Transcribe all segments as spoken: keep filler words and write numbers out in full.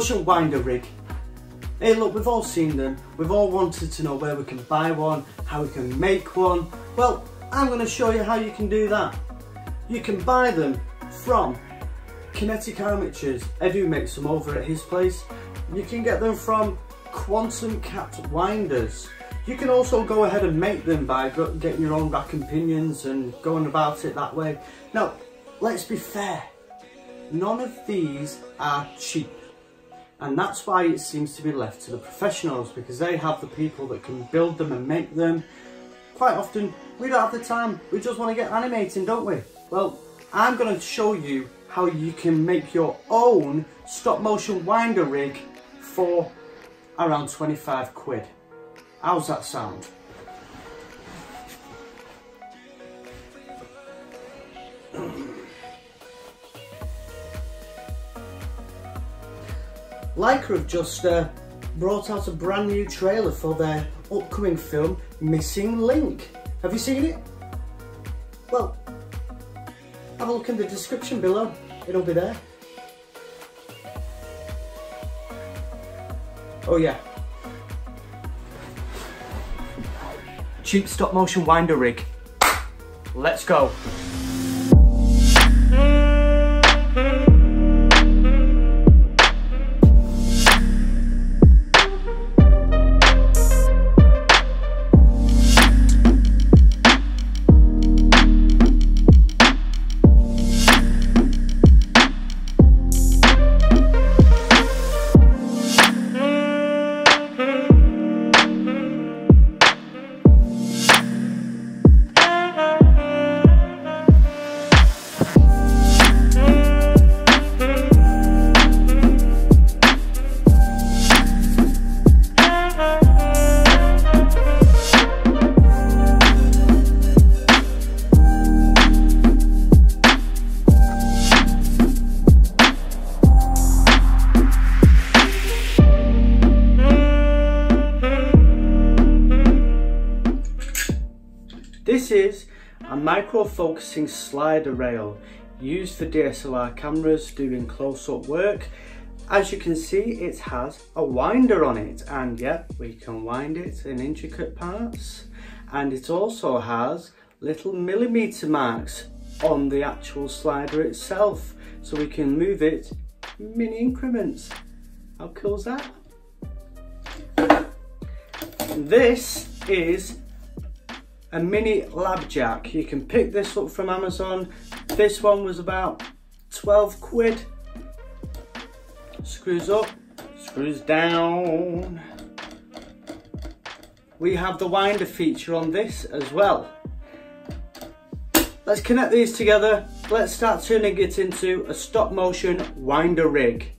motion winder rig. Hey look, we've all seen them, we've all wanted to know where we can buy one, how we can make one. Well, I'm going to show you how you can do that. You can buy them from Kinetic Armatures. Edu makes them over at his place. You can get them from Quantum Cat Winders. You can also go ahead and make them by getting your own rack and pinions and going about it that way. Now, let's be fair, none of these are cheap. And that's why it seems to be left to the professionals, because they have the people that can build them and make them. Quite often, we don't have the time, we just want to get animating, don't we? Well, I'm going to show you how you can make your own stop motion winder rig for around twenty-five quid. How's that sound? Laika have just uh, brought out a brand new trailer for their upcoming film, Missing Link. Have you seen it? Well, have a look in the description below, it'll be there. Oh yeah. Cheap stop motion winder rig. Let's go. This is a micro-focusing slider rail used for D S L R cameras doing close-up work. As you can see, it has a winder on it, and yeah, we can wind it in intricate parts, and it also has little millimeter marks on the actual slider itself, so we can move it in mini increments. How cool is that? This is a mini lab jack. You can pick this up from Amazon. This one was about twelve quid. Screws up, screws down. We have the winder feature on this as well. Let's connect these together. Let's start turning it into a stop motion winder rig.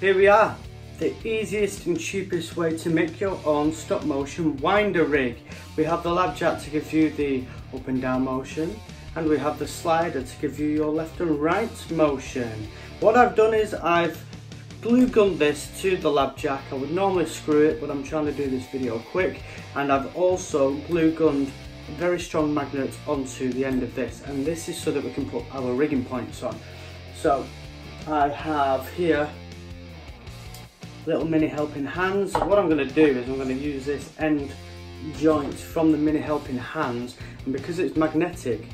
Here we are, the easiest and cheapest way to make your own stop motion winder rig. We have the lab jack to give you the up and down motion, and we have the slider to give you your left and right motion. What I've done is I've glue gunned this to the lab jack. I would normally screw it, but I'm trying to do this video quick, and I've also glue gunned very strong magnets onto the end of this, and this is so that we can put our rigging points on. So I have here little mini helping hands. What I'm going to do is I'm going to use this end joint from the mini helping hands, and because it's magnetic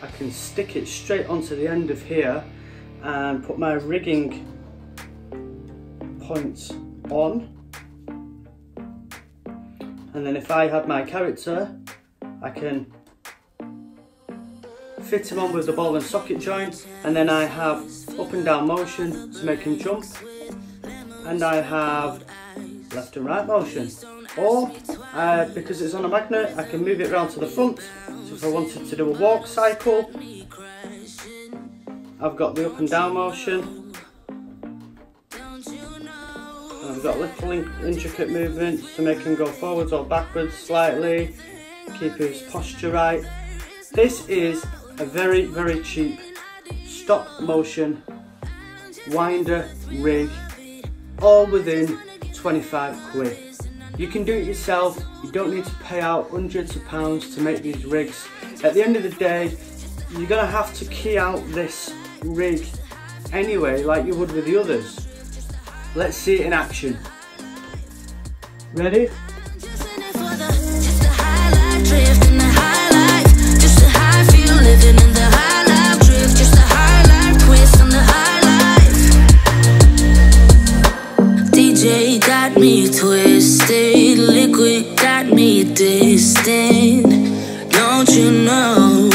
I can stick it straight onto the end of here and put my rigging points on. and then if I had my character, I can fit him on with the ball and socket joint, and then I have up and down motion to make him jump, and I have left and right motion. Or uh, because it's on a magnet, I can move it round to the front. So if I wanted to do a walk cycle, I've got the up and down motion, and I've got little intricate movements to make him go forwards or backwards slightly, keep his posture right. This is a very, very cheap stop motion winder rig, all within twenty-five quid. You can do it yourself. You don't need to pay out hundreds of pounds to make these rigs. At the end of the day, you're gonna have to key out this rig anyway, like you would with the others. Let's see it in action. Ready? Me twisted, liquid got me distant. Don't you know?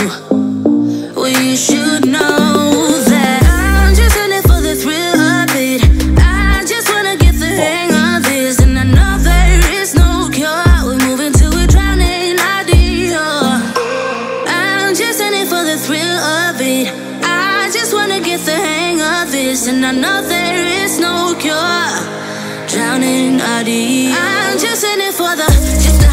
Well, you should know that I'm just in it for the thrill of it. I just wanna get the hang of this, and I know there is no cure. We're moving to a drowning idea. I'm just in it for the thrill of it. I just wanna get the hang of this, and I know there is no cure. Drowning, I'm just in it for the